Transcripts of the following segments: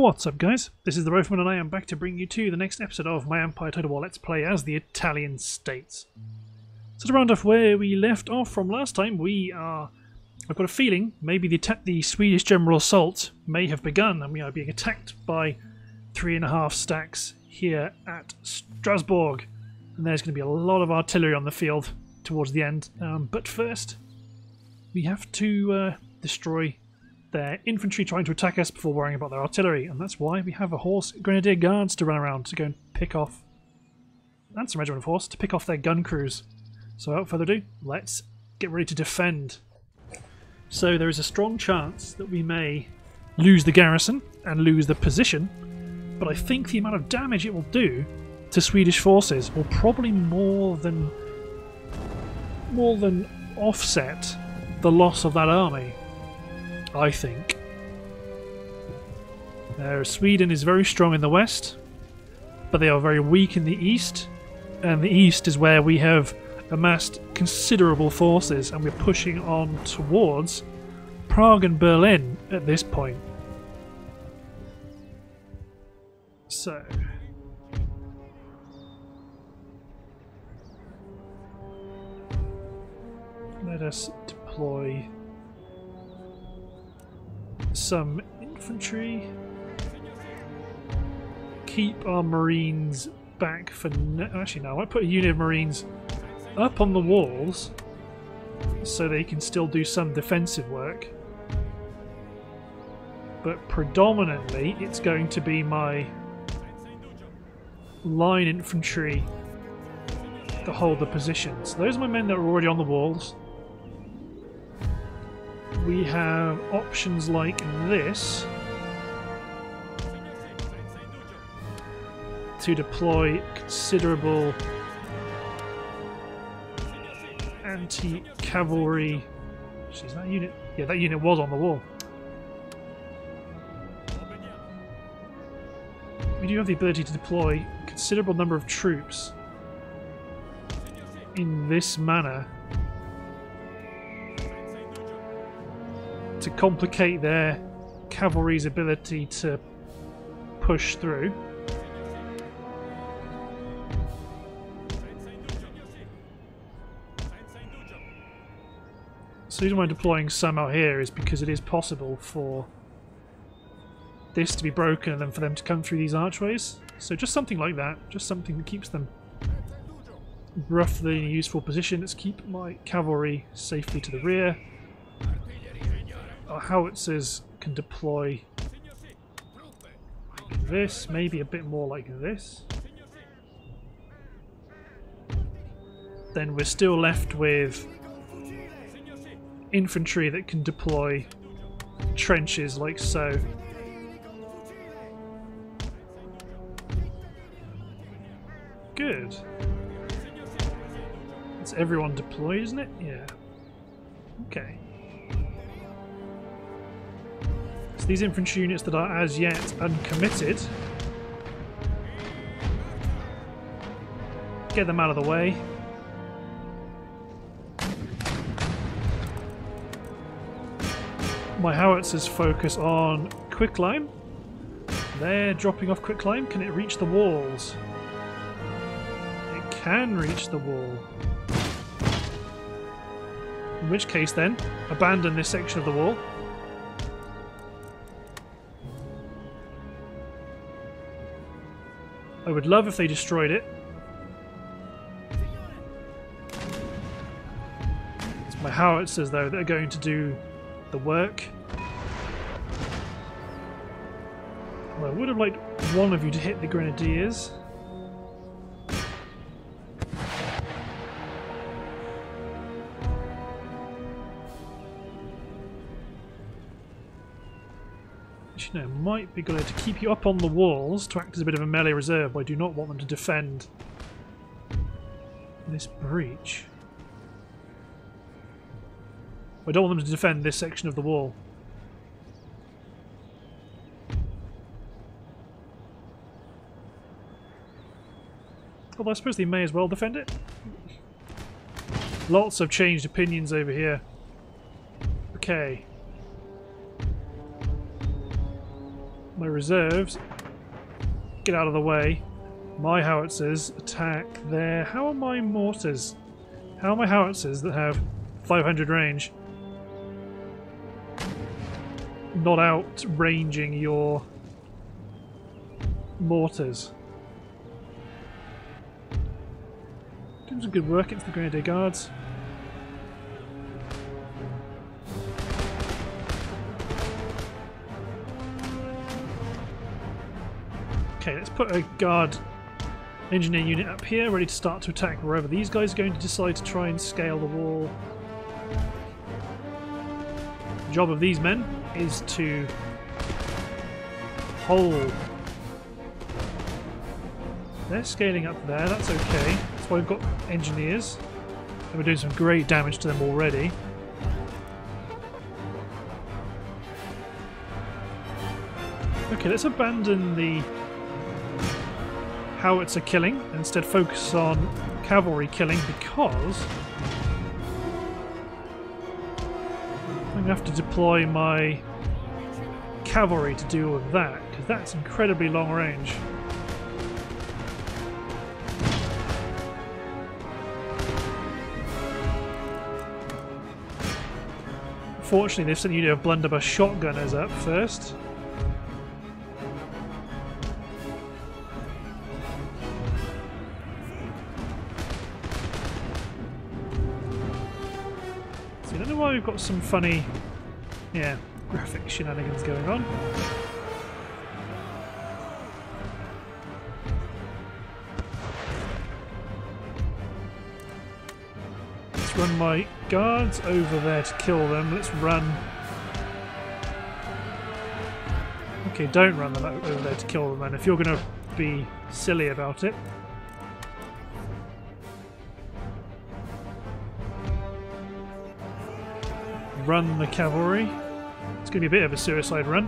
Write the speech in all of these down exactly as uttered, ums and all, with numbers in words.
What's up, guys? This is the Rifleman, and I am back to bring you to the next episode of my Empire Total War Let's Play as the Italian States. So to round off where we left off from last time, we are... I've got a feeling maybe the, the Swedish general assault may have begun, and we are being attacked by three and a half stacks here at Strasbourg. And there's going to be a lot of artillery on the field towards the end. Um, but first, we have to uh, destroy... their infantry trying to attack us before worrying about their artillery, and that's why we have a horse Grenadier Guards to run around to go and pick off, and some regiment of horse to pick off their gun crews. So without further ado, let's get ready to defend. So there is a strong chance that we may lose the garrison and lose the position, but I think the amount of damage it will do to Swedish forces will probably more than more than offset the loss of that army. I think. Uh, Sweden is very strong in the west, but they are very weak in the east, and the east is where we have amassed considerable forces, and we're pushing on towards Prague and Berlin at this point. So... let us deploy... some infantry. Keep our marines back for no actually no, I might put a unit of marines up on the walls so they can still do some defensive work, but predominantly it's going to be my line infantry to hold the positions. Those are my men that are already on the walls. We have options like this to deploy considerable anti-cavalry. Jeez, that unit. Yeah, that unit was on the wall. We do have the ability to deploy a considerable number of troops in this manner to complicate their cavalry's ability to push through. So the reason why I'm deploying some out here is because it is possible for this to be broken and for them to come through these archways. So just something like that, just something that keeps them roughly in a useful position. Let's keep my cavalry safely to the rear. Our howitzers can deploy like this, maybe a bit more like this. Then we're still left with infantry that can deploy trenches like so. Good. That's everyone deployed, isn't it? Yeah. Okay. So these infantry units that are as yet uncommitted, get them out of the way. My howitzers focus on quicklime. They're dropping off quicklime. Can it reach the walls? It can reach the wall. In which case then, abandon this section of the wall. I would love if they destroyed it. It's my howitzers, though, that are going to do the work. Well, I would have liked one of you to hit the grenadiers. No, might be good to keep you up on the walls to act as a bit of a melee reserve, but I do not want them to defend this breach. I don't want them to defend this section of the wall. Although I suppose they may as well defend it. Lots of changed opinions over here. Okay. my reserves. Get out of the way. My howitzers attack there. How are my mortars? How are my howitzers that have five hundred range not outranging your mortars? Doing some good work against the Grenadier Guards. Okay, let's put a guard engineer unit up here, ready to start to attack wherever these guys are going to decide to try and scale the wall. The job of these men is to hold. They're scaling up there, that's okay. That's why we've got engineers. And we're doing some great damage to them already. Okay, let's abandon the howitzer killing and instead focus on cavalry killing, because I'm going to have to deploy my cavalry to deal with that, because that's incredibly long range. Fortunately, they've sent a unit of blunderbuss shotgunners up first. We've got some funny, yeah, graphic shenanigans going on. Let's run my guards over there to kill them. Let's run. Okay, don't run them over there to kill them then, if you're going to be silly about it. Run the cavalry. It's going to be a bit of a suicide run.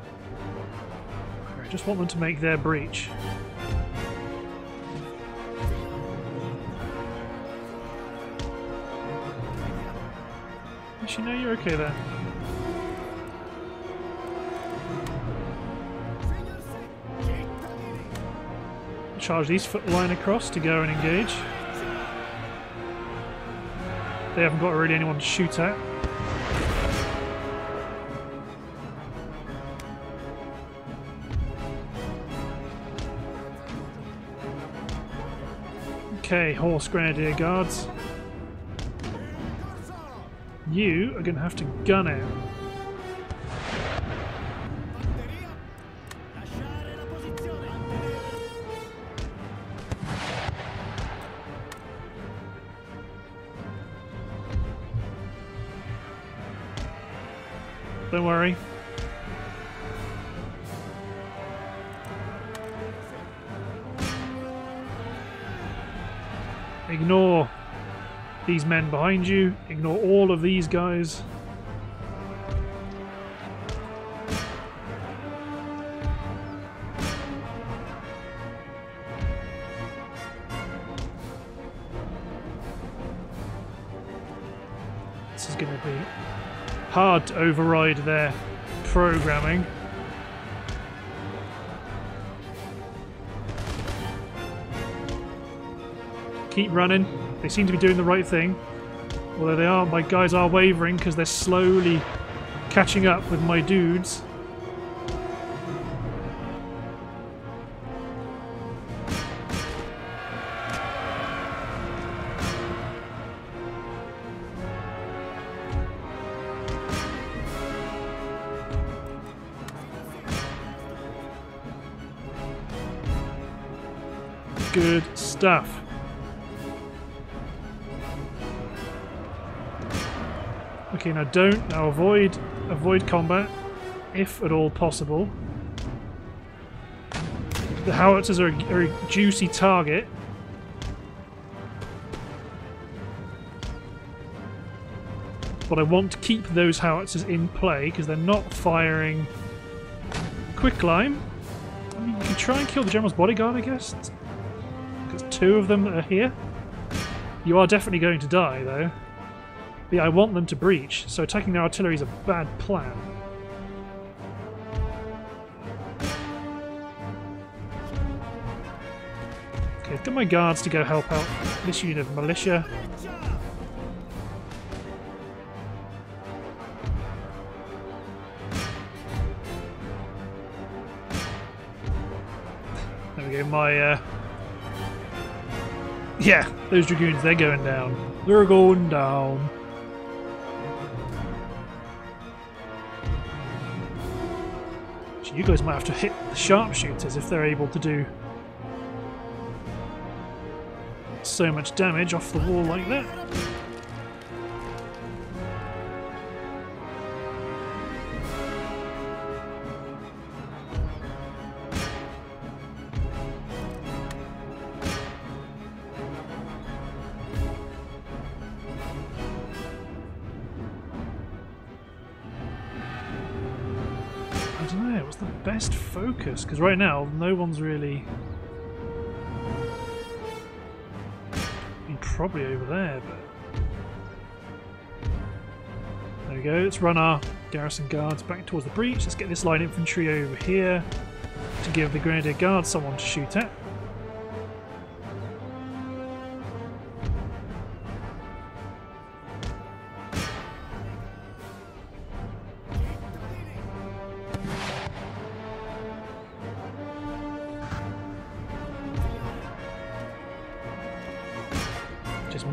I just want them to make their breach. Actually, no, you're okay there. Charge these foot line across to go and engage. They haven't got really anyone to shoot at. Okay, horse grenadier guards. You are going to have to gun it. Don't worry. Ignore these men behind you. Ignore all of these guys. This is going to be hard to override their programming. Keep running. They seem to be doing the right thing. Although they are, my guys are wavering because they're slowly catching up with my dudes. Good stuff. Okay, now don't, now avoid avoid combat if at all possible. The howitzers are a, are a juicy target. But I want to keep those howitzers in play because they're not firing quicklime. I mean, you can can try and kill the general's bodyguard, I guess. Because two of them are here. You are definitely going to die, though. But yeah, I want them to breach, so attacking their artillery is a bad plan. Okay, I've got my guards to go help out this unit of militia. There we go, my... Uh... Yeah, those dragoons, they're going down. They're going down. You guys might have to hit the sharpshooters if they're able to do so much damage off the wall like that. Focus, because right now no one's really. I mean, probably over there, but there we go. Let's run our garrison guards back towards the breach. Let's get this line infantry over here to give the Grenadier Guards someone to shoot at.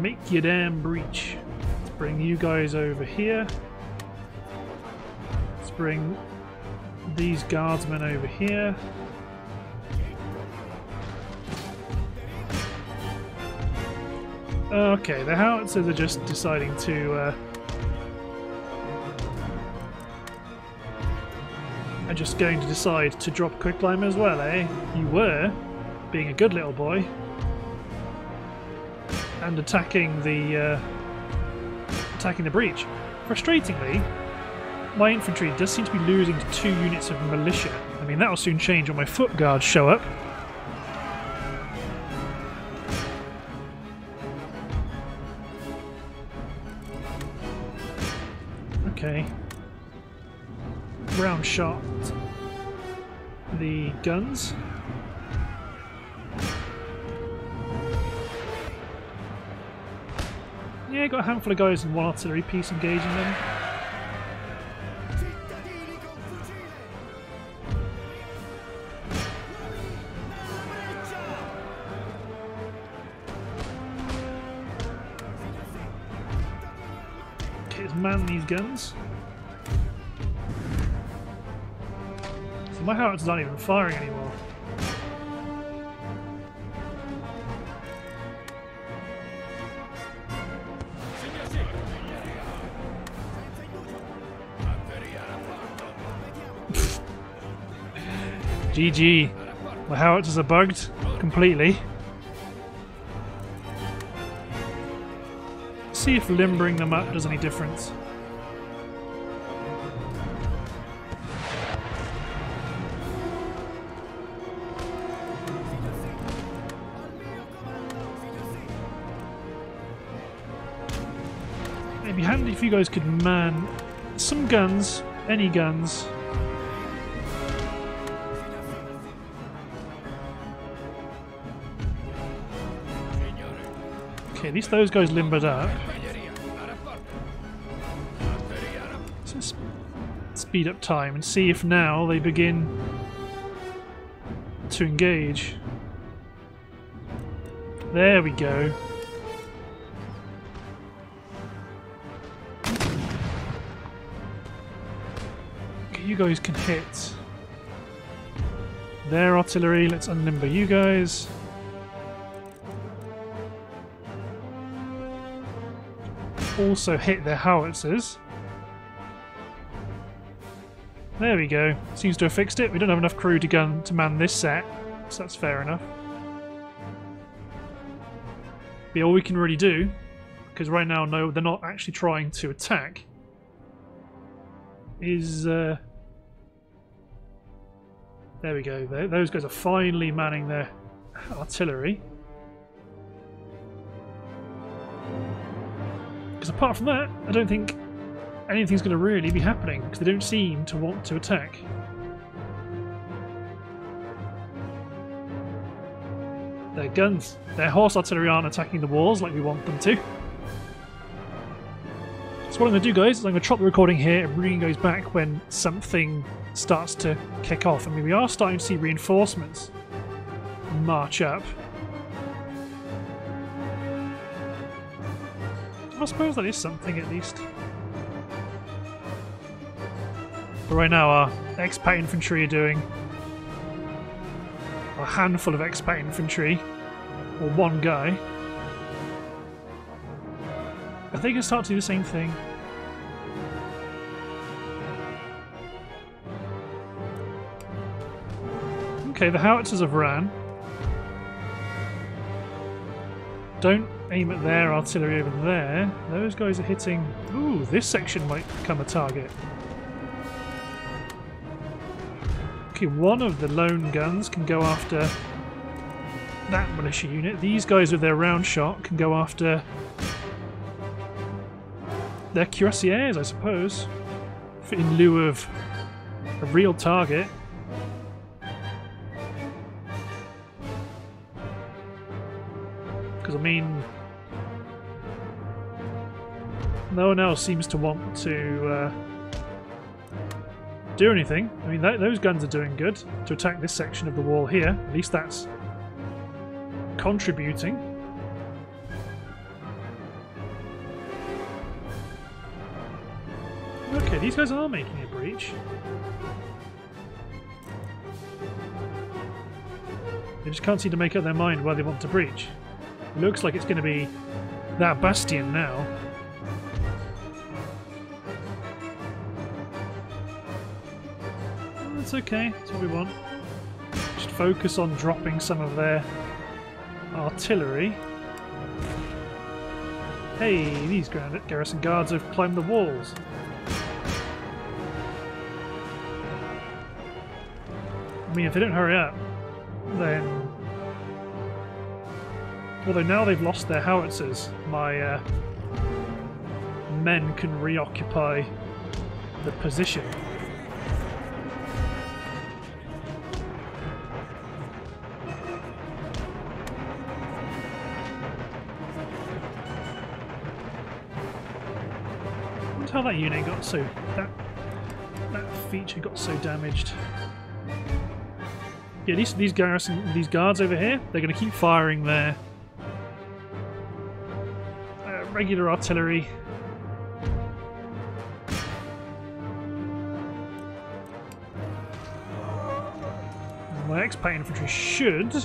Make your damn breach. Let's bring you guys over here. Let's bring these guardsmen over here. Okay, the howitzers are just deciding to uh, are just going to decide to drop quicklime as well, eh? You were being a good little boy. And attacking the uh, attacking the breach. Frustratingly, my infantry does seem to be losing to two units of militia. I mean, that will soon change when my foot guards show up. Okay, round shot the guns. Yeah, got a handful of guys and one artillery piece engaging them. Okay, let's man these guns. So my howitzers aren't even firing anymore. G G. My howitzers are bugged completely. See if limbering them up does any difference. It'd be handy if you guys could man some guns, any guns. Okay, at least those guys limbered up. So let's speed up time and see if now they begin to engage. There we go. Okay, you guys can hit their artillery. Let's unlimber you guys. Also hit their howitzers. There we go. Seems to have fixed it. We don't have enough crew to gun to man this set, so that's fair enough. But all we can really do, because right now no, they're not actually trying to attack, is uh, There we go. Those guys are finally manning their artillery. Because apart from that, I don't think anything's going to really be happening, because they don't seem to want to attack. Their guns, their horse artillery aren't attacking the walls like we want them to. So what I'm going to do, guys, is I'm going to chop the recording here and bring you guys back when something starts to kick off. I mean, we are starting to see reinforcements march up. I suppose that is something, at least. But right now, our expat infantry are doing... a handful of expat infantry, or one guy. Are they going to start to do the same thing? Okay, the howitzers have ran. Don't aim at their artillery over there. Those guys are hitting... Ooh, this section might become a target. Okay, one of the lone guns can go after that militia unit. These guys with their round shot can go after their cuirassiers, I suppose, in lieu of a real target. Because, I mean, no one else seems to want to... Uh, do anything. I mean, th those guns are doing good to attack this section of the wall here. At least that's contributing. Okay, these guys are making a breach. They just can't seem to make up their mind why they want to breach. It looks like it's going to be that bastion now. That's okay, that's what we want. Just focus on dropping some of their artillery. Hey, these garrison guards have climbed the walls. I mean, if they don't hurry up, then... Although now they've lost their howitzers, my uh, men can reoccupy the position. How that unit got so that that feature got so damaged. Yeah, these these garrison these guards over here, they're going to keep firing their uh, regular artillery. My expat infantry should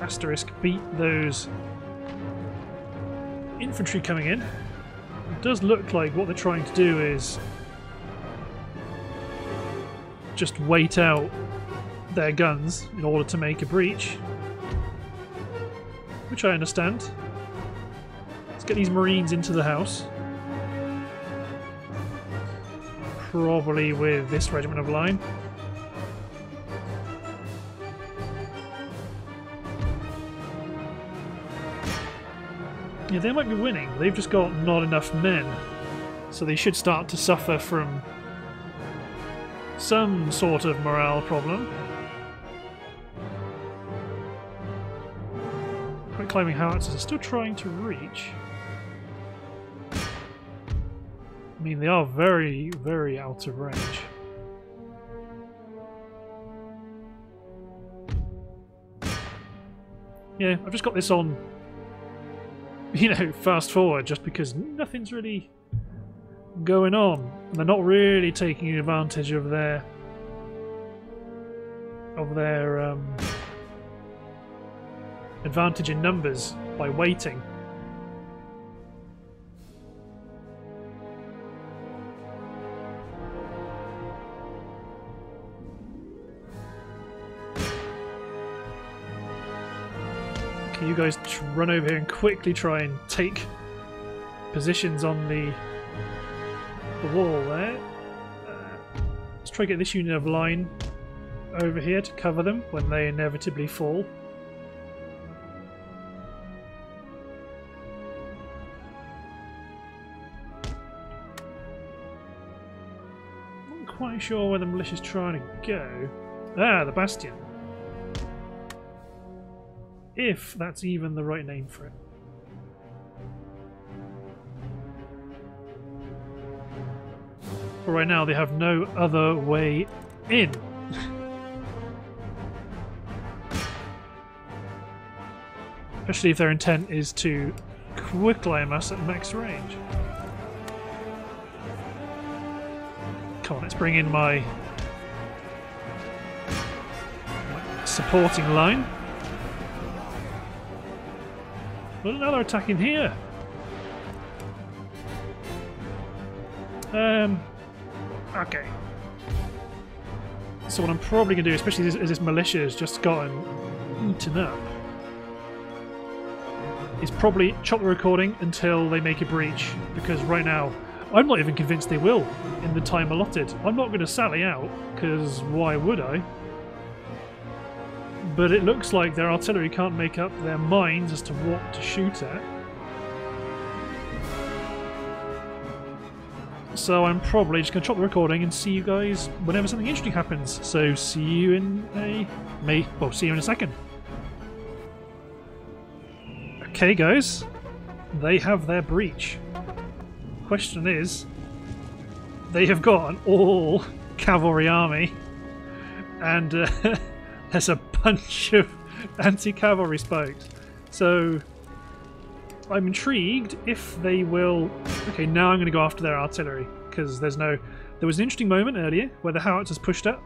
asterisk beat those infantry coming in. It does look like what they're trying to do is just wait out their guns in order to make a breach, which I understand. Let's get these Marines into the house, probably with this regiment of line. Yeah, they might be winning. They've just got not enough men. So they should start to suffer from some sort of morale problem. Quick climbing howitzers are still trying to reach. I mean, they are very, very out of range. Yeah, I've just got this on, you know, fast forward, just because nothing's really going on, and they're not really taking advantage of their of their um, advantage in numbers by waiting. You guys run over here and quickly try and take positions on the the wall there. Uh, let's try to get this unit of line over here to cover them when they inevitably fall. I'm not quite sure where the militia's trying to go. Ah, the Bastion. If that's even the right name for it. But right now they have no other way in. Especially if their intent is to quicklime us at max range. Come on, let's bring in my, my supporting line. Well, another attack in here. Um. Okay. So what I'm probably going to do, especially as this militia has just gotten eaten up, is probably chop the recording until they make a breach, because right now I'm not even convinced they will in the time allotted. I'm not going to sally out, because why would I? But it looks like their artillery can't make up their minds as to what to shoot at. So I'm probably just going to chop the recording and see you guys whenever something interesting happens. So see you in a... May, well, see you in a second. Okay guys, they have their breach. Question is, they have got an all cavalry army and uh, there's a bunch of anti-cavalry spikes. So I'm intrigued if they will... Okay, now I'm going to go after their artillery, because there's no... There was an interesting moment earlier where the howitzers pushed up,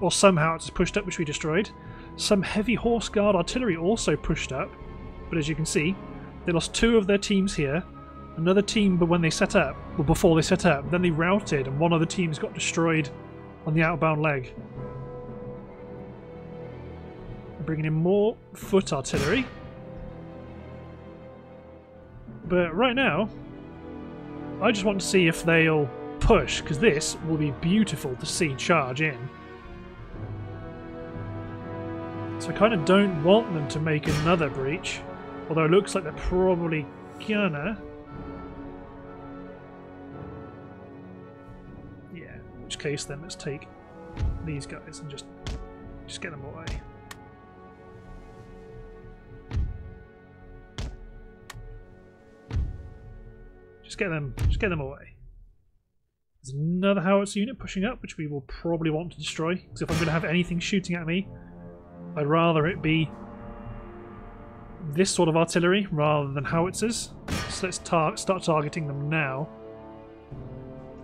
or some howitzers pushed up, which we destroyed. Some heavy horse guard artillery also pushed up, but as you can see, they lost two of their teams here. Another team, but when they set up, well, before they set up, then they routed, and one of the teams got destroyed on the outbound leg. Bringing in more foot artillery. But right now, I just want to see if they'll push, because this will be beautiful to see charge in. So I kind of don't want them to make another breach, although it looks like they're probably gonna. Yeah, in which case then let's take these guys and just, just get them away. Just get them, just get them away. There's another howitzer unit pushing up, which we will probably want to destroy, because if I'm going to have anything shooting at me, I'd rather it be this sort of artillery rather than howitzers. So let's tar start targeting them now.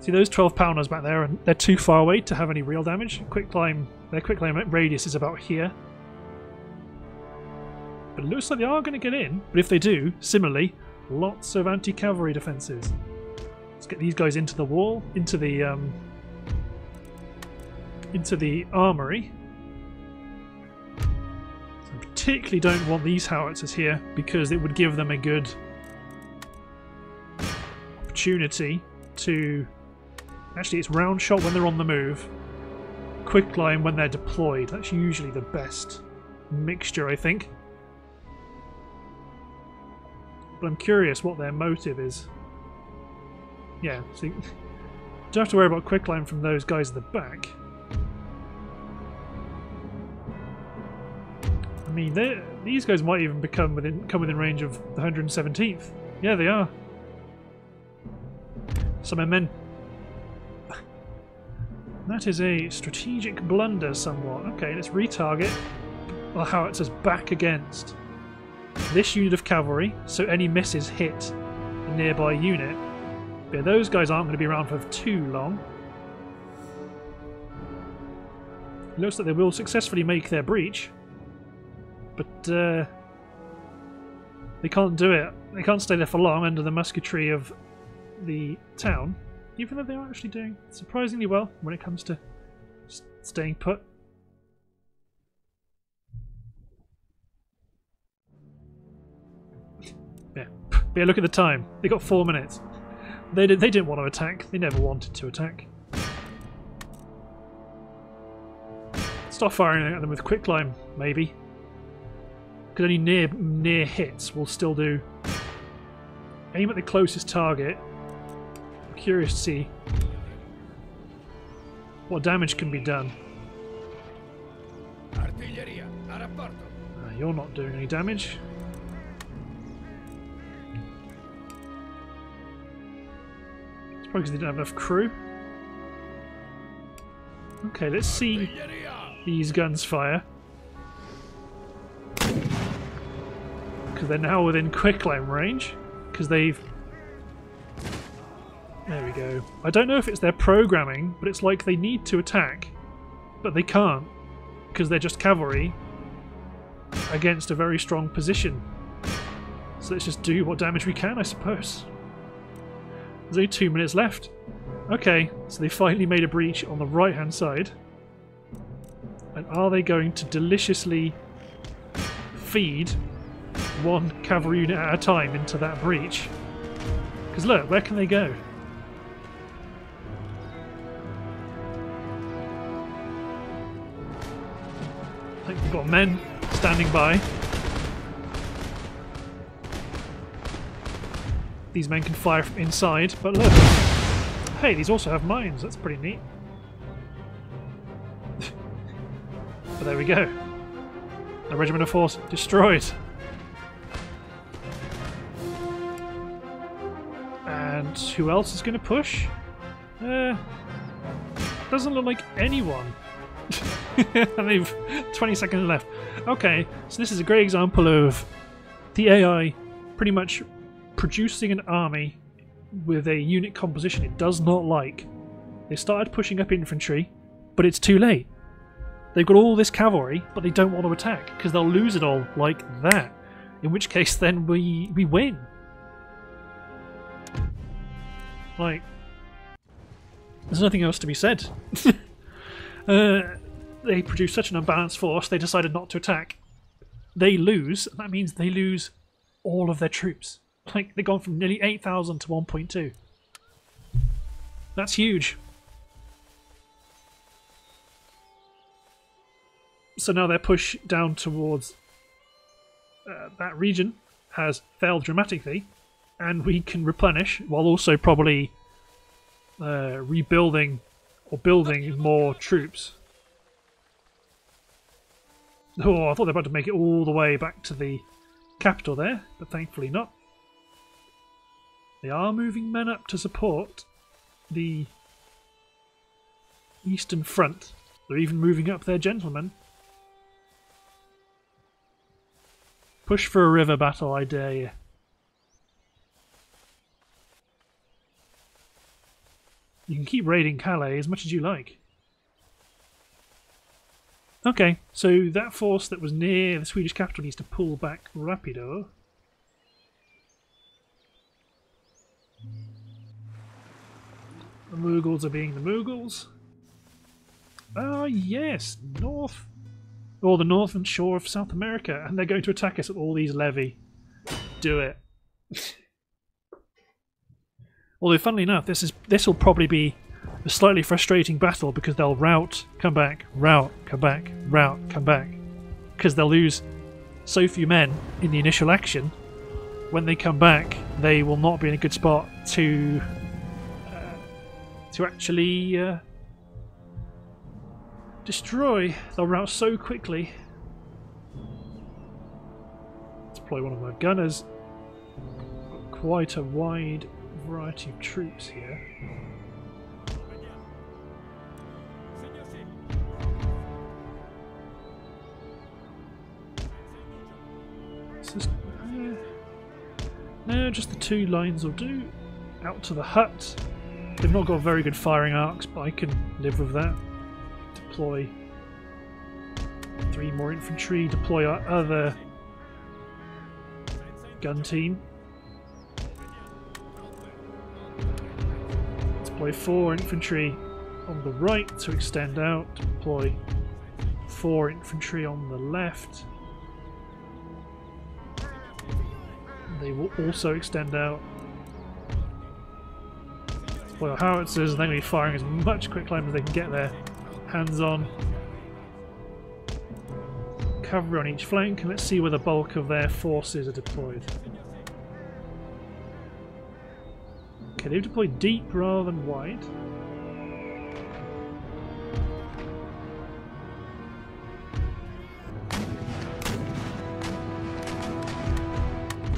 See those twelve pounders back there, and they're too far away to have any real damage. Quick climb, their quick climb radius is about here. But it looks like they are going to get in, but if they do, similarly, lots of anti-cavalry defences. Let's get these guys into the wall, into the um, into the armoury. So I particularly don't want these howitzers here, because it would give them a good opportunity to... Actually, it's round shot when they're on the move, quick line when they're deployed. That's usually the best mixture, I think. But I'm curious what their motive is. Yeah, so you don't have to worry about quicklime from those guys at the back. I mean, these guys might even become within come within range of the one hundred seventeenth. Yeah, they are. So my men. That is a strategic blunder, somewhat. Okay, let's retarget the howitzers back against this unit of cavalry, so any misses hit a nearby unit. But those guys aren't going to be around for too long. It looks like they will successfully make their breach, but uh, they can't do it. They can't stay there for long under the musketry of the town, even though they are actually doing surprisingly well when it comes to staying put. But yeah, look at the time. They got four minutes. They did, they didn't want to attack. They never wanted to attack. Let's start firing at them with quicklime, maybe. Because any near near hits will still do. Aim at the closest target. I'm curious to see what damage can be done. Uh, you're not doing any damage. It's probably because they didn't have enough crew. Okay, let's see these guns fire. Because they're now within quicklime range. Because they've... There we go. I don't know if it's their programming, but it's like they need to attack. But they can't. Because they're just cavalry against a very strong position. So let's just do what damage we can, I suppose. There's only two minutes left. Okay, so they finally made a breach on the right-hand side. And are they going to deliciously feed one cavalry unit at a time into that breach? Because look, where can they go? I think we've got men standing by. These men can fire from inside, but look... Hey, these also have mines, that's pretty neat. But there we go. A regiment of horse destroyed. And who else is going to push? Uh, doesn't look like anyone. And they've twenty seconds left. Okay, so this is a great example of the A I pretty much producing an army with a unit composition it does not like. They started pushing up infantry, but it's too late. They've got all this cavalry, but they don't want to attack, because they'll lose it all like that. In which case, then we, we win. Like, there's nothing else to be said. uh, they produced such an unbalanced force, they decided not to attack. They lose, and that means they lose all of their troops. Like, they've gone from nearly eight thousand to one point two. That's huge. So now their push down towards uh, that region has failed dramatically, and we can replenish while also probably uh, rebuilding or building more troops. Oh, I thought they were about to make it all the way back to the capital there, but thankfully not. They are moving men up to support the Eastern Front. They're even moving up their gentlemen. Push for a river battle, I dare you. You can keep raiding Calais as much as you like. Okay, so that force that was near the Swedish capital needs to pull back rapido. The Mughals are being the Mughals. Ah, yes, north, or the northern shore of South America, and they're going to attack us at all these levee. Do it. Although, funnily enough, this is this will probably be a slightly frustrating battle because they'll rout, come back, rout, come back, rout, come back, because they'll lose so few men in the initial action. When they come back, they will not be in a good spot to. to actually uh, destroy. They'll rout so quickly. Deploy one of my gunners. Quite a wide variety of troops here. Just, uh, no, just the two lines will do. Out to the hut. They've not got very good firing arcs, but I can live with that. Deploy three more infantry, deploy our other gun team. Deploy four infantry on the right to extend out, deploy four infantry on the left. They will also extend out. Well, howitzers, they're going to be firing as much quicklime as they can get their hands on. cavalry on each flank, and let's see where the bulk of their forces are deployed. Okay, they've deployed deep rather than wide.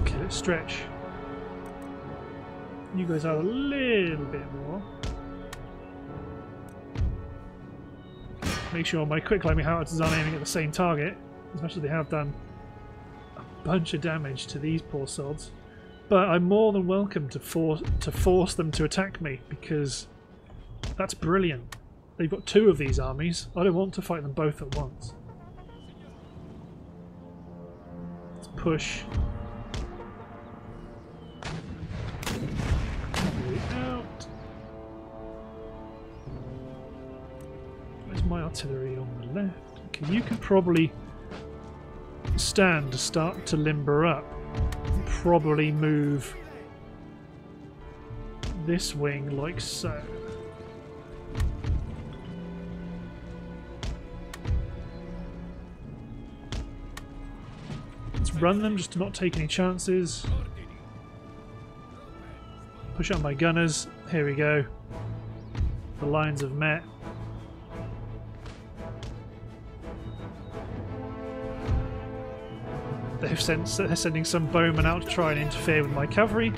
Okay, let's stretch you guys out a little bit more. Make sure my quick climbing howitzers aren't aiming at the same target, as much as they have done a bunch of damage to these poor sods. But I'm more than welcome to force to force them to attack me, because that's brilliant. They've got two of these armies. I don't want to fight them both at once. Let's push. Out. Where's my artillery on the left? Okay, you can probably stand to start to limber up. Probably move this wing like so. Let's run them just to not take any chances. Push out my gunners. Here we go. The lines have met. They've sent, they're sending some bowmen out to try and interfere with my cavalry,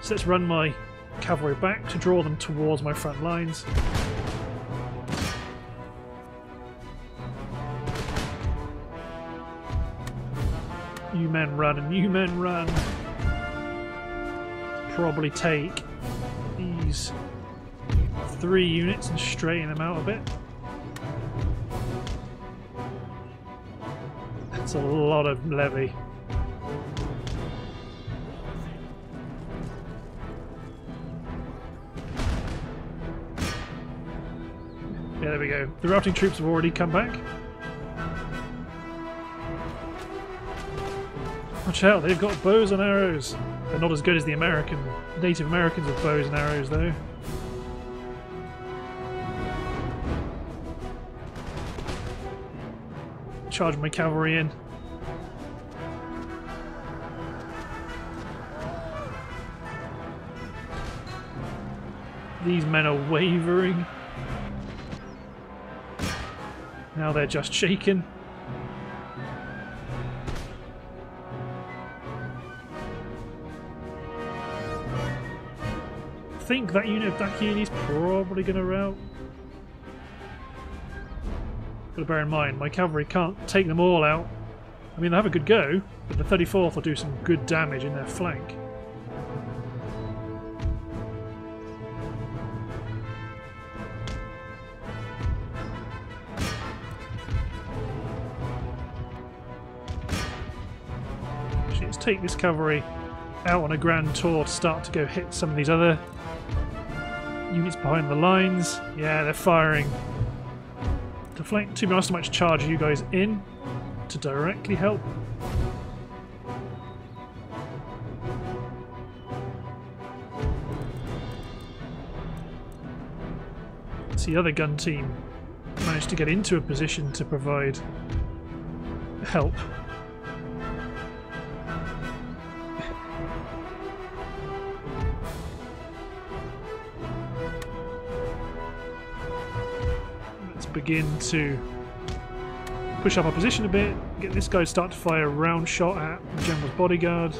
so let's run my cavalry back to draw them towards my front lines. You men run and you men run. Probably take these three units and straighten them out a bit. That's a lot of levy. Yeah, there we go. The routing troops have already come back. Watch out, they've got bows and arrows. They're not as good as the American Native Americans with bows and arrows though. Charge my cavalry in. These men are wavering. Now they're just shaken. I think that unit of Dakini is probably going to rout. But bear in mind, my cavalry can't take them all out. I mean, they have a good go, but the thirty-fourth will do some good damage in their flank. Actually, let's take this cavalry out on a grand tour to start to go hit some of these other units behind the lines. Yeah, they're firing. To flank, to be honest, I might charge you guys in to directly help. It's the other gun team managed to get into a position to provide help. Begin to push up our position a bit, get this guy to start to fire a round shot at the general's bodyguard.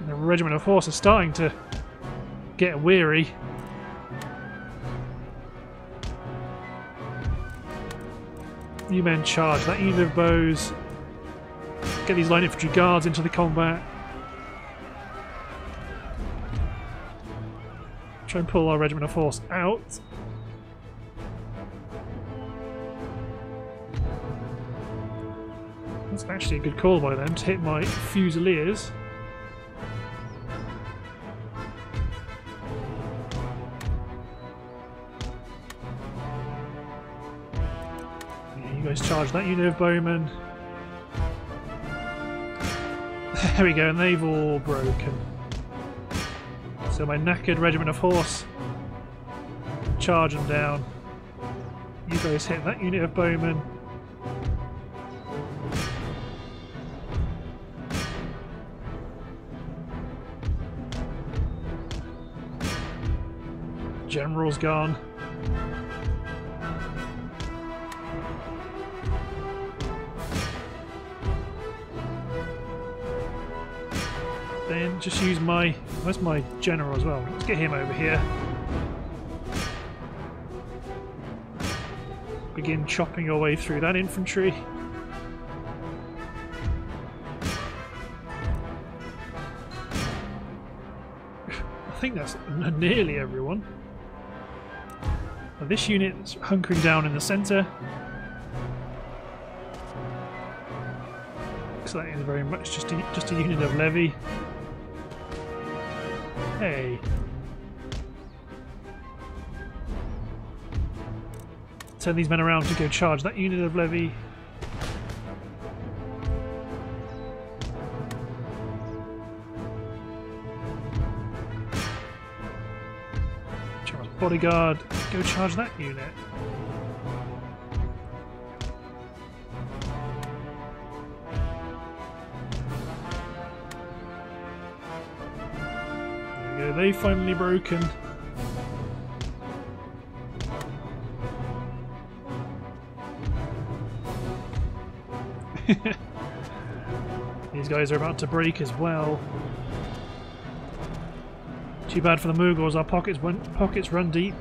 And the regiment of horse is starting to get weary. You men charge, that unit of bows. Get these line infantry guards into the combat. Try and pull our regiment of horse out. That's actually a good call by them to hit my fusiliers. Yeah, you guys charge that unit of bowmen. There we go, and they've all broken. So my knackered regiment of horse, charge them down. You guys hit that unit of bowmen. General's gone. Then just use my... where's my general as well? Let's get him over here. Begin chopping your way through that infantry. I think that's nearly everyone. This unit's hunkering down in the centre. Looks like it's very much just a, just a unit of levy. Hey. Turn these men around to go charge that unit of levy. Charge bodyguard. Go charge that unit. There we go, they finally broken. These guys are about to break as well. Too bad for the Mughals, our pockets went, pockets run deep.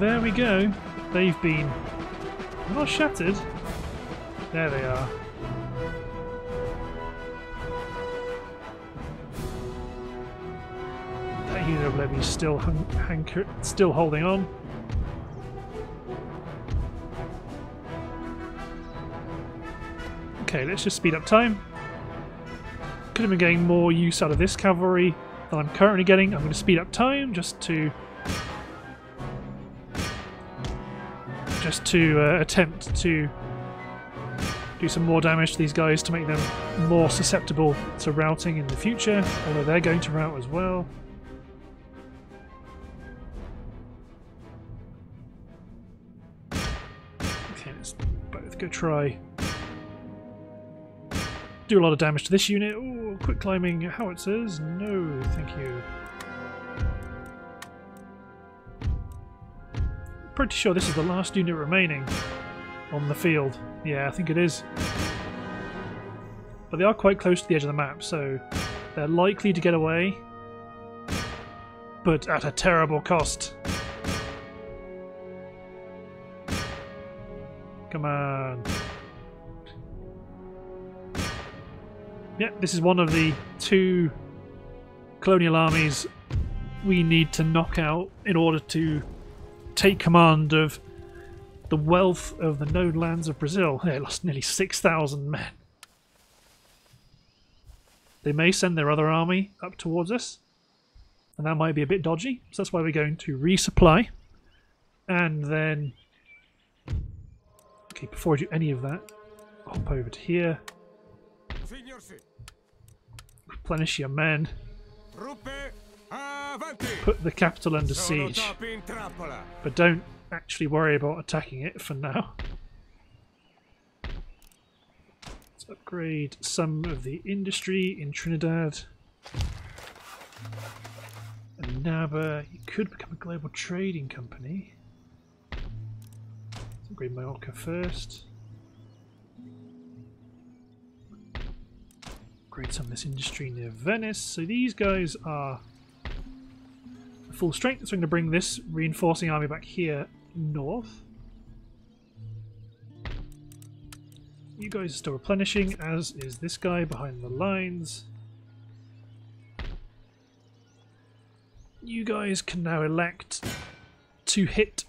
There we go. They've been not shattered. There they are. That unit of levy's still hanker, still holding on. Okay, let's just speed up time. Could have been getting more use out of this cavalry than I'm currently getting. I'm going to speed up time just to. Just to uh, attempt to do some more damage to these guys to make them more susceptible to routing in the future, although they're going to rout as well. Okay, let's both go try. Do a lot of damage to this unit. Ooh, quick climbing howitzers. No, thank you. Pretty sure this is the last unit remaining on the field. Yeah, I think it is. But they are quite close to the edge of the map, so they're likely to get away, but at a terrible cost. Come on. Yeah, this is one of the two colonial armies we need to knock out in order to take command of the wealth of the known lands of Brazil. They lost nearly six thousand men. They may send their other army up towards us, and that might be a bit dodgy, so that's why we're going to resupply. And then... okay, before I do any of that, hop over to here. Replenish your men. Put the capital under siege, but don't actually worry about attacking it for now. Let's upgrade some of the industry in Trinidad. And Naba, you could become a global trading company. Let's upgrade Mallorca first. Upgrade some of this industry near Venice. So these guys are full strength, so I'm going to bring this reinforcing army back here north. You guys are still replenishing, as is this guy behind the lines. You guys can now elect to hit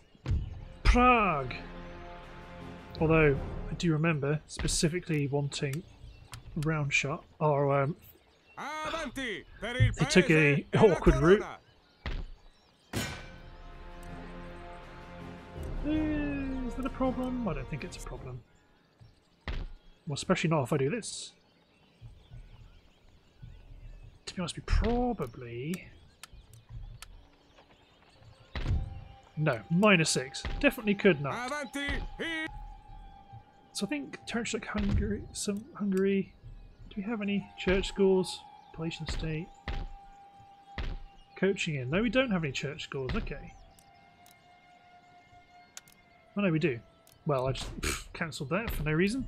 Prague, although I do remember specifically wanting round shot, or um, they took a awkward route. Is that a problem? I don't think it's a problem. Well, especially not if I do this. to be honest, we probably... No, minus six. Definitely could not. So I think church like Hungary, some Hungary. Do we have any church schools? Population state. Coaching in. No, we don't have any church schools. Okay. Oh no, we do. Well, I just pff, cancelled that for no reason.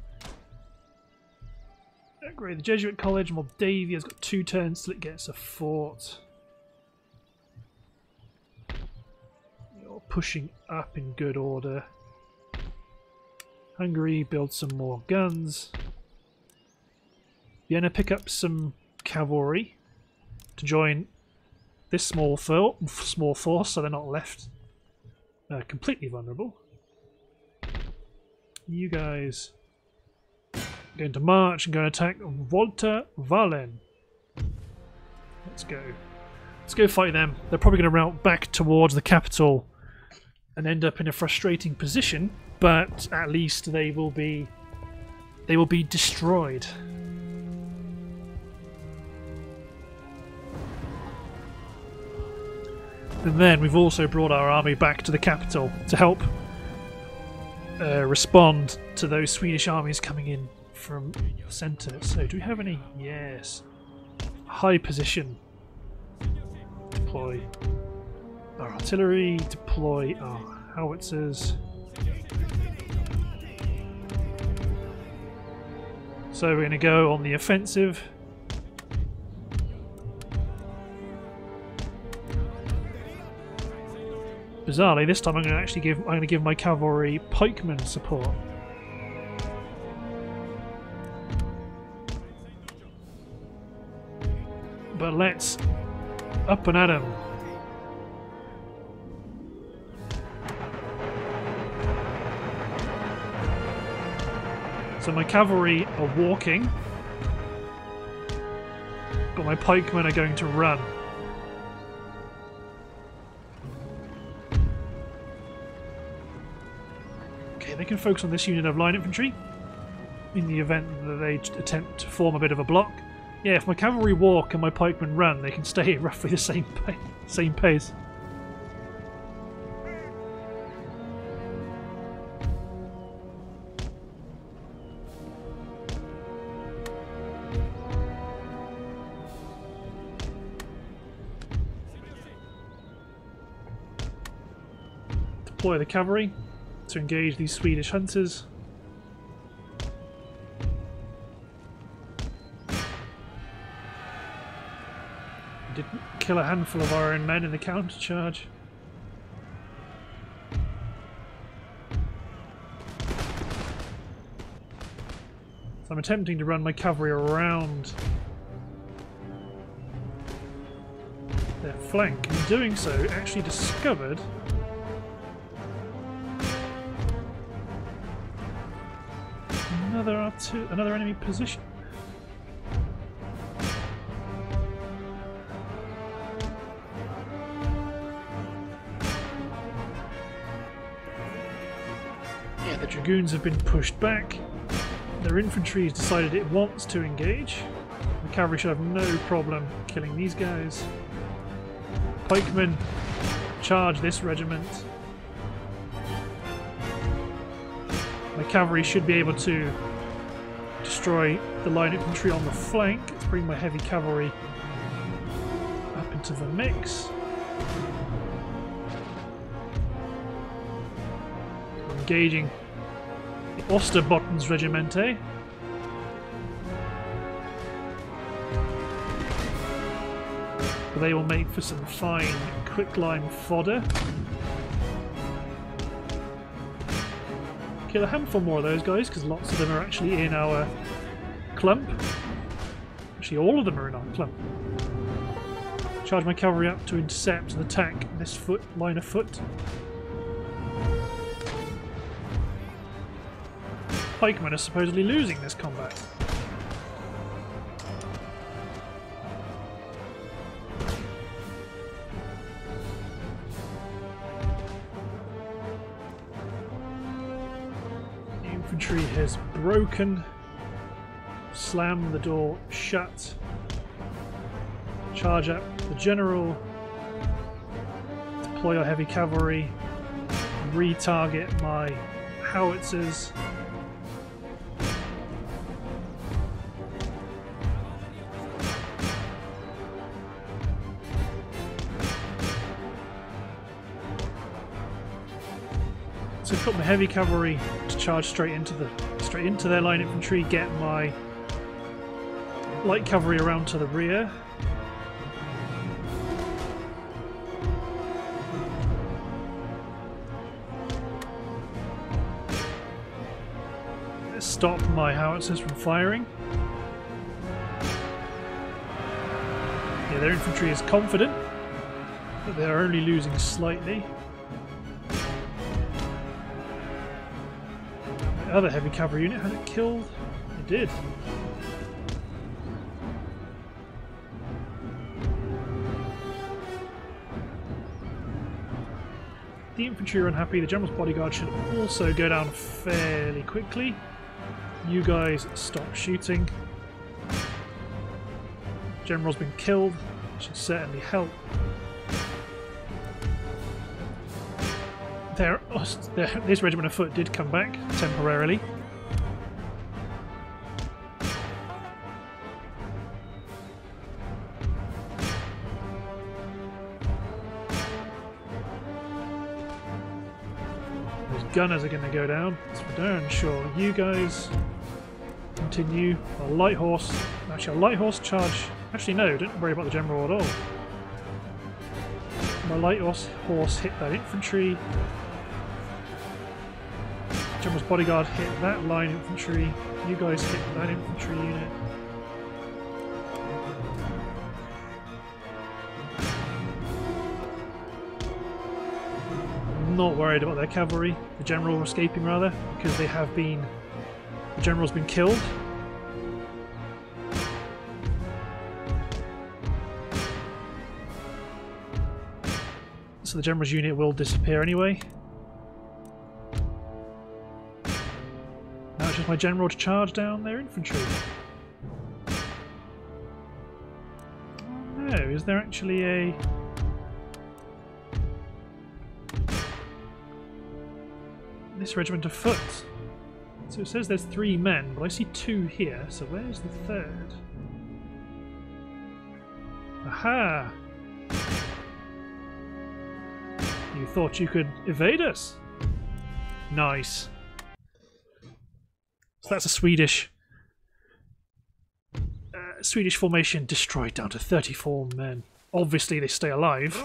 Great. The Jesuit College, Moldavia's got two turns till it gets a fort. You're pushing up in good order. Hungary, build some more guns. Vienna, pick up some cavalry to join this small, for small force so they're not left uh, completely vulnerable. You guys going to march and go and attack Volta Wallen. Let's go. Let's go fight them. They're probably going to rout back towards the capital and end up in a frustrating position, but at least they will be they will be destroyed. And then we've also brought our army back to the capital to help uh, respond to those Swedish armies coming in from the centre. So do we have any? Yes. High position. Deploy our artillery. Deploy our howitzers. So we're going to go on the offensive. Bizarrely, this time I'm going to actually give I'm going to give my cavalry pikemen support. But let's up and at 'em. So my cavalry are walking, but my pikemen are going to run. Okay, they can focus on this unit of line infantry in the event that they attempt to form a bit of a block. Yeah, if my cavalry walk and my pikemen run, they can stay at roughly the same pace. Same pace. Deploy the cavalry to engage these Swedish hunters. Didn't kill a handful of our own men in the counter charge. So I'm attempting to run my cavalry around their flank, and in doing so actually discovered another artil- another enemy position. Dragoons have been pushed back. Their infantry has decided it wants to engage. The cavalry should have no problem killing these guys. Pikemen, charge this regiment. The cavalry should be able to destroy the line infantry on the flank. Let's bring my heavy cavalry up into the mix. We're engaging Osterbotten's regiment, eh? They will make for some fine quicklime fodder. Kill a handful more of those guys, because lots of them are actually in our clump. Actually, all of them are in our clump. Charge my cavalry up to intercept and attack this foot line of foot. Pikemen are supposedly losing this combat. The infantry has broken. Slam the door shut. charge up the general, deploy our heavy cavalry, retarget my howitzers. So I've got my heavy cavalry to charge straight into the straight into their line infantry, get my light cavalry around to the rear. Let's stop my howitzers from firing. Yeah, their infantry is confident, but they're only losing slightly. Other heavy cavalry unit had it killed? It did. The infantry are unhappy. The general's bodyguard should also go down fairly quickly. You guys stop shooting. General's been killed. That should certainly help. Their, their, this regiment of foot did come back temporarily. Those gunners are going to go down, that's for darn sure. You guys continue. Our light horse, actually, our light horse charge. Actually, no, don't worry about the general at all. My light horse, horse hit that infantry. General's bodyguard hit that line infantry. You guys hit that infantry unit. I'm not worried about their cavalry. The general escaping rather, because they have been. The general's been killed. So the general's unit will disappear anyway. Now it's just my general to charge down their infantry. Oh no, is there actually a... This regiment of foot. So it says there's three men, but I see two here, so where's the third? Aha! You thought you could evade us? Nice. So that's a Swedish uh, Swedish formation destroyed down to thirty-four men. Obviously they stay alive.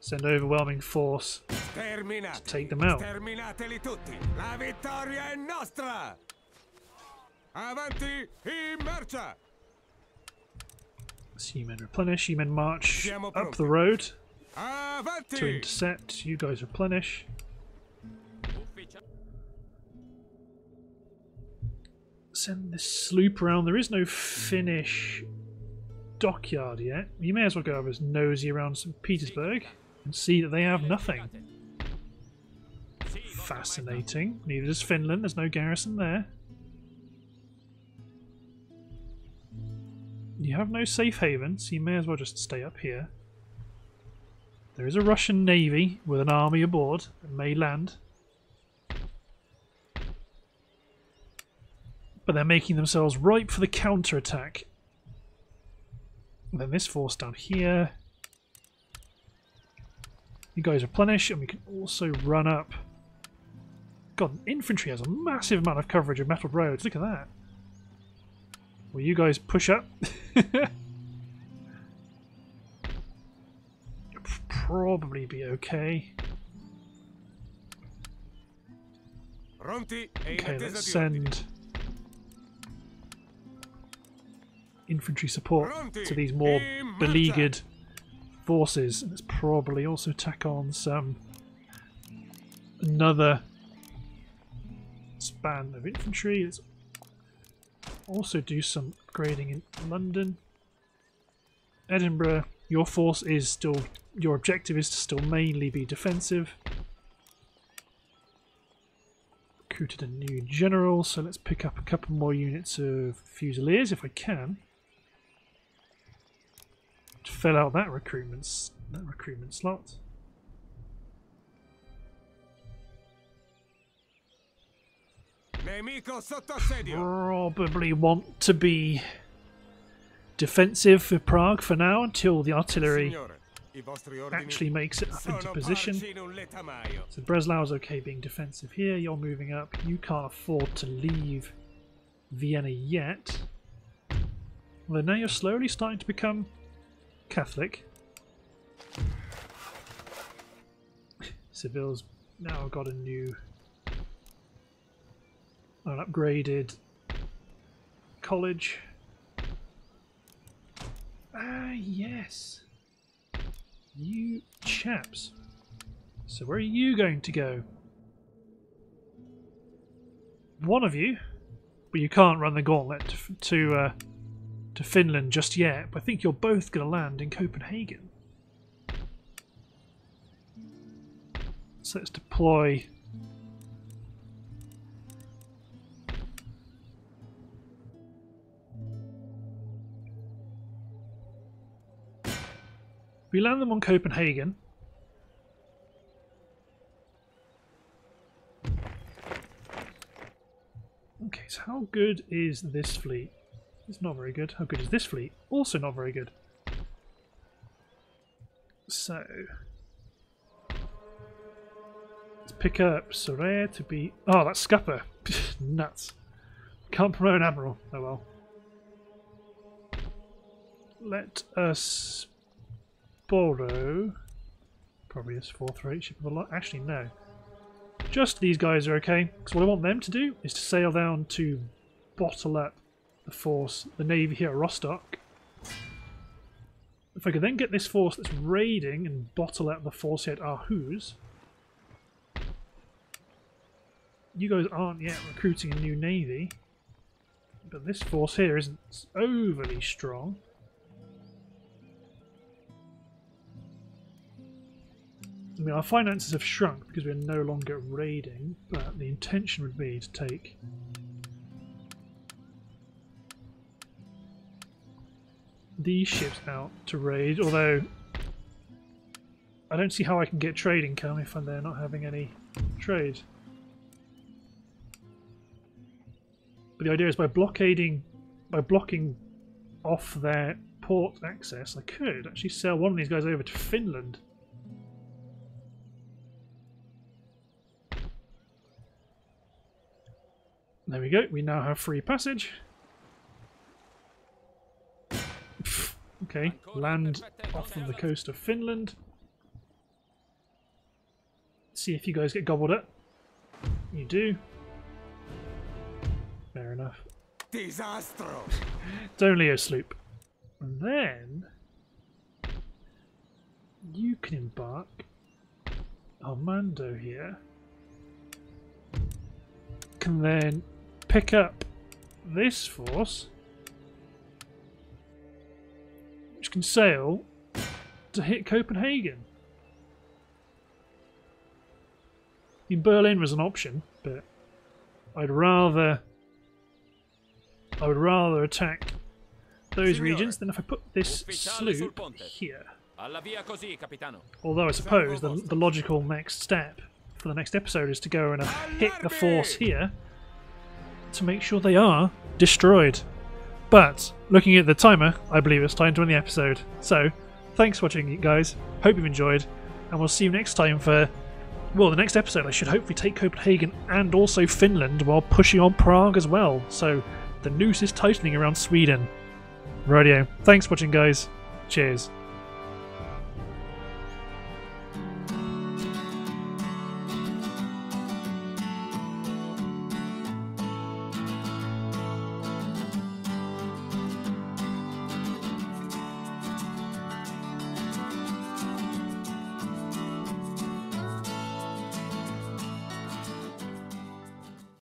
Send overwhelming force to take them out. So you men replenish, you men march up the road to intercept, you guys replenish. Send this sloop around. There is no Finnish dockyard yet. You may as well go over as nosy around Saint Petersburg and see that they have nothing. Fascinating. Neither does Finland, there's no garrison there. You have no safe haven, so you may as well just stay up here. There is a Russian navy with an army aboard that may land. But they're making themselves ripe for the counterattack. And then this force down here. You guys replenish, and we can also run up. God, infantry has a massive amount of coverage of metal roads, look at that. Will you guys push up? Probably be okay. Okay, let's send infantry support to these more beleaguered forces. Let's probably also tack on some another span of infantry. Let's also do some upgrading in London. Edinburgh, your force is still, your objective is to still mainly be defensive. recruited a new general, so let's pick up a couple more units of fusiliers if I can. To fill out that recruitment, that recruitment slot. Probably want to be defensive for Prague for now until the artillery actually makes it up into position. So Breslau's okay being defensive here, you're moving up, you can't afford to leave Vienna yet. Although now you're slowly starting to become Catholic. Seville's now got a new, an upgraded college. Ah, yes. You chaps. So where are you going to go? One of you, but you can't run the gauntlet to uh, to Finland just yet. But I think you're both going to land in Copenhagen. So let's deploy we land them on Copenhagen. Okay, so how good is this fleet? It's not very good. How good is this fleet? Also not very good. So let's pick up Sorare to be... Oh, that's Scupper. Nuts. Can't promote an admiral. Oh well. Let us... borrow probably this fourth rate ship of a lot. Actually, no. Just these guys are okay. Because what I want them to do is to sail down to bottle up the force, the navy here at Rostock. If I could then get this force that's raiding and bottle up the force here at Aarhus. You guys aren't yet recruiting a new navy, but this force here isn't overly strong. I mean, our finances have shrunk because we're no longer raiding, but the intention would be to take these ships out to raid, although I don't see how I can get trade income if they're not having any trade. But the idea is by blockading, by blocking off their port access, I could actually sell one of these guys over to Finland. There we go, we now have free passage. Okay, land off of the coast of Finland. See if you guys get gobbled up. You do. Fair enough. Disastro. It's only a sloop. And then you can embark Armando here. Can then pick up this force, which can sail to hit Copenhagen. I mean, Berlin was an option, but I'd rather I would rather attack those regions than if I put this sloop here. Although I suppose the, the logical next step for the next episode is to go and uh, hit the force here to make sure they are destroyed. But looking at the timer, I believe it's time to end the episode. So thanks for watching, you guys. Hope you've enjoyed, and we'll see you next time for, well, the next episode I should hopefully take Copenhagen and also Finland while pushing on Prague as well. So the noose is tightening around Sweden. Rightio. Thanks for watching, guys. Cheers.